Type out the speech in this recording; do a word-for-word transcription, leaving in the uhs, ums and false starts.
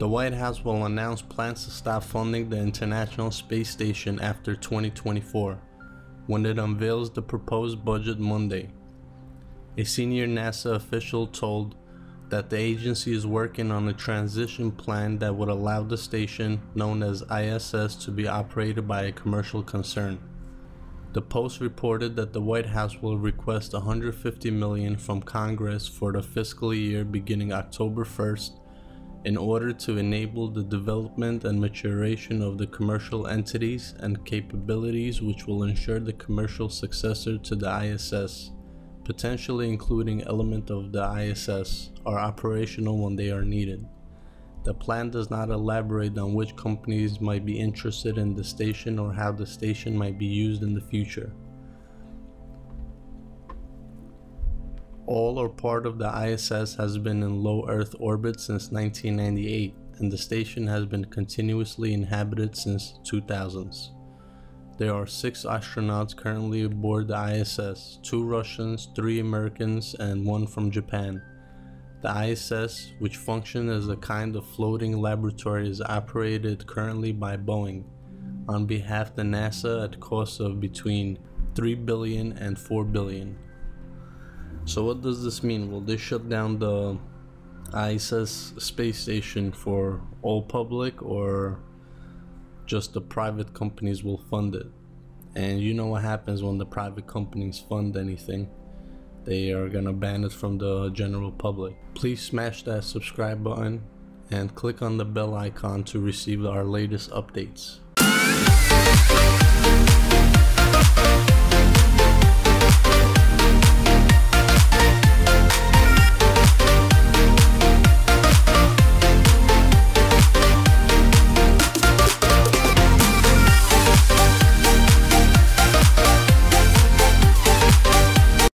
The White House will announce plans to stop funding the International Space Station after twenty twenty-four, when it unveils the proposed budget Monday. A senior NASA official told that the agency is working on a transition plan that would allow the station, known as I S S, to be operated by a commercial concern. The Post reported that the White House will request one hundred fifty million dollars from Congress for the fiscal year beginning October first, in order to enable the development and maturation of the commercial entities and capabilities which will ensure the commercial successor to the I S S, potentially including elements of the I S S, are operational when they are needed. The plan does not elaborate on which companies might be interested in the station or how the station might be used in the future. All or part of the I S S has been in low Earth orbit since nineteen ninety-eight, and the station has been continuously inhabited since two thousands. There are six astronauts currently aboard the I S S, two Russians, three Americans, and one from Japan. The I S S, which functions as a kind of floating laboratory, is operated currently by Boeing on behalf of the NASA at costs of between three billion dollars and four billion dollars. So what does this mean? Will they shut down the I S S space station for all public, or just the private companies will fund it? And you know what happens when the private companies fund anything. They are gonna ban it from the general public. Please smash that subscribe button and click on the bell icon to receive our latest updates.